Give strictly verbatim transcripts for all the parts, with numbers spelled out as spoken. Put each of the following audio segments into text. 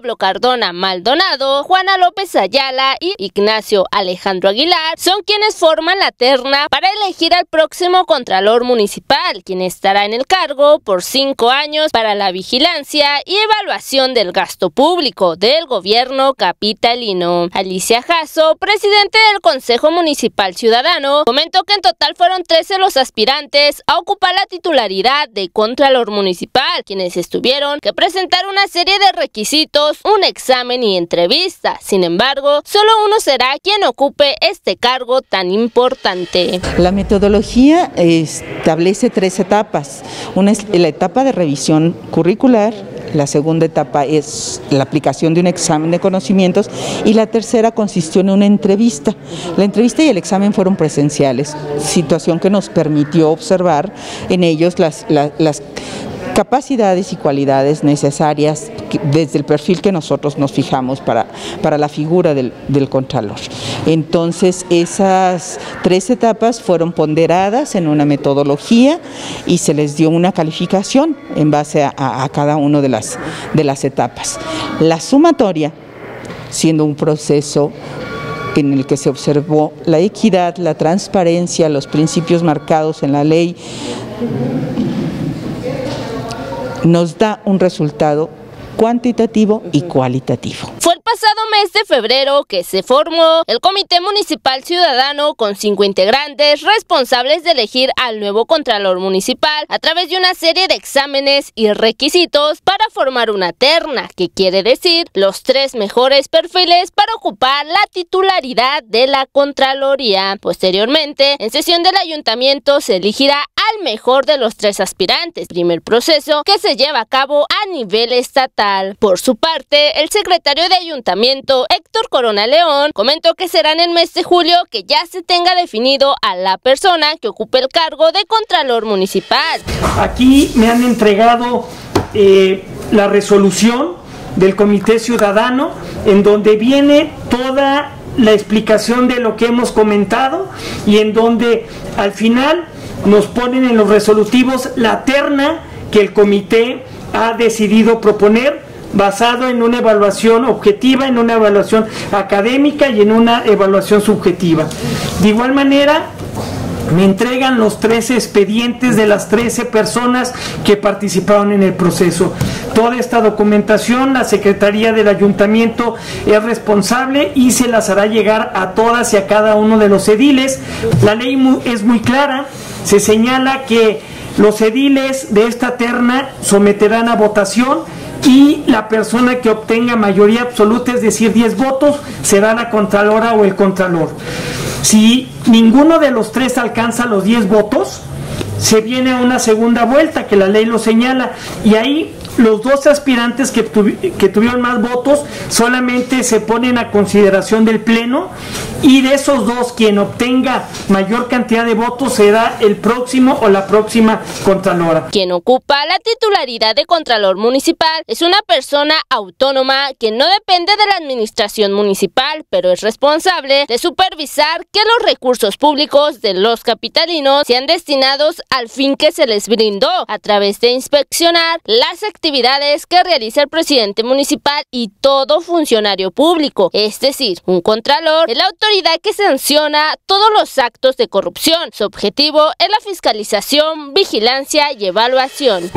Pablo Cardona Maldonado, Juana López Ayala y Ignacio Alejandro Aguilar son quienes forman la terna para elegir al próximo Contralor Municipal, quien estará en el cargo por cinco años para la vigilancia y evaluación del gasto público del gobierno capitalino. Alicia Jasso, presidente del Consejo Municipal Ciudadano, comentó que en total fueron trece los aspirantes a ocupar la titularidad de Contralor Municipal, quienes estuvieron que presentar una serie de requisitos, un examen y entrevista. Sin embargo, solo uno será quien ocupe este cargo tan importante. La metodología establece tres etapas. Una es la etapa de revisión curricular, la segunda etapa es la aplicación de un examen de conocimientos y la tercera consistió en una entrevista. La entrevista y el examen fueron presenciales, situación que nos permitió observar en ellos las, las, las capacidades y cualidades necesarias desde el perfil que nosotros nos fijamos para, para la figura del, del Contralor. Entonces, esas tres etapas fueron ponderadas en una metodología y se les dio una calificación en base a, a, a cada una de las, de las etapas. La sumatoria, siendo un proceso en el que se observó la equidad, la transparencia, los principios marcados en la ley, nos da un resultado cuantitativo y cualitativo. Fue el pasado mes de febrero que se formó el Comité Municipal Ciudadano con cinco integrantes responsables de elegir al nuevo Contralor Municipal a través de una serie de exámenes y requisitos para formar una terna, que quiere decir los tres mejores perfiles para ocupar la titularidad de la Contraloría. Posteriormente, en sesión del Ayuntamiento se elegirá al mejor de los tres aspirantes, primer proceso que se lleva a cabo a nivel estatal. Por su parte, el secretario de Ayuntamiento, Héctor Corona León, comentó que será en el mes de julio que ya se tenga definido a la persona que ocupe el cargo de Contralor Municipal. Aquí me han entregado eh, la resolución del Comité Ciudadano, en donde viene toda la explicación de lo que hemos comentado y en donde al final nos ponen en los resolutivos la terna que el comité ha decidido proponer, basado en una evaluación objetiva, en una evaluación académica y en una evaluación subjetiva. De igual manera, me entregan los trece expedientes de las trece personas que participaron en el proceso. Toda esta documentación la Secretaría del Ayuntamiento es responsable y se las hará llegar a todas y a cada uno de los ediles. La ley es muy clara, se señala que los ediles de esta terna someterán a votación y la persona que obtenga mayoría absoluta, es decir, diez votos, será la contralora o el contralor. Si ninguno de los tres alcanza los diez votos, se viene una segunda vuelta, que la ley lo señala, y ahí los dos aspirantes que, tuvi que tuvieron más votos solamente se ponen a consideración del pleno, y de esos dos quien obtenga mayor cantidad de votos será el próximo o la próxima contralora. Quien ocupa la titularidad de Contralor Municipal es una persona autónoma que no depende de la administración municipal, pero es responsable de supervisar que los recursos públicos de los capitalinos sean destinados al fin que se les brindó, a través de inspeccionar las actividades que realiza el presidente municipal y todo funcionario público, es decir, un contralor es la autoridad que sanciona todos los actos de corrupción. Su objetivo es la fiscalización, vigilancia y evaluación.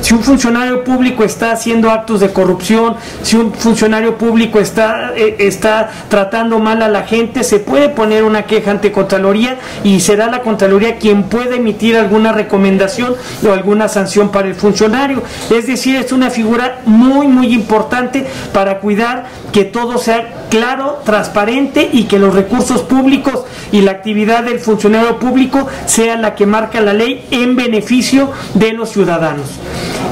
Si un funcionario público está haciendo actos de corrupción, si un funcionario público está, está tratando mal a la gente, se puede poner una queja ante Contraloría y será la Contraloría quien puede emitir alguna recomendación o alguna sanción para el funcionario. Es decir, es una figura muy muy importante para cuidar que todo sea claro, transparente y que los recursos públicos y la actividad del funcionario público sea la que marca la ley en beneficio de los ciudadanos.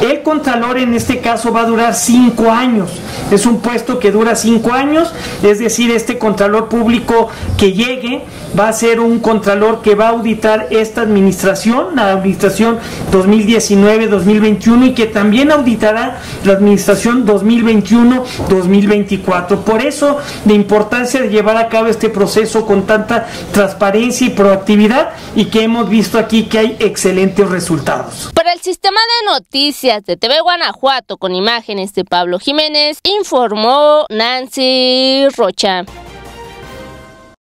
El contralor en este caso va a durar cinco años, es un puesto que dura cinco años, es decir, este contralor público que llegue va a ser un contralor que va a auditar esta administración, la administración dos mil diecinueve dos mil veintiuno, y que también auditará la administración dos mil veintiuno dos mil veinticuatro. Por eso la importancia de llevar a cabo este proceso con tanta transparencia y proactividad, y que hemos visto aquí que hay excelentes resultados. Para el El sistema de noticias de T V Guanajuato, con imágenes de Pablo Jiménez, informó Nancy Rocha.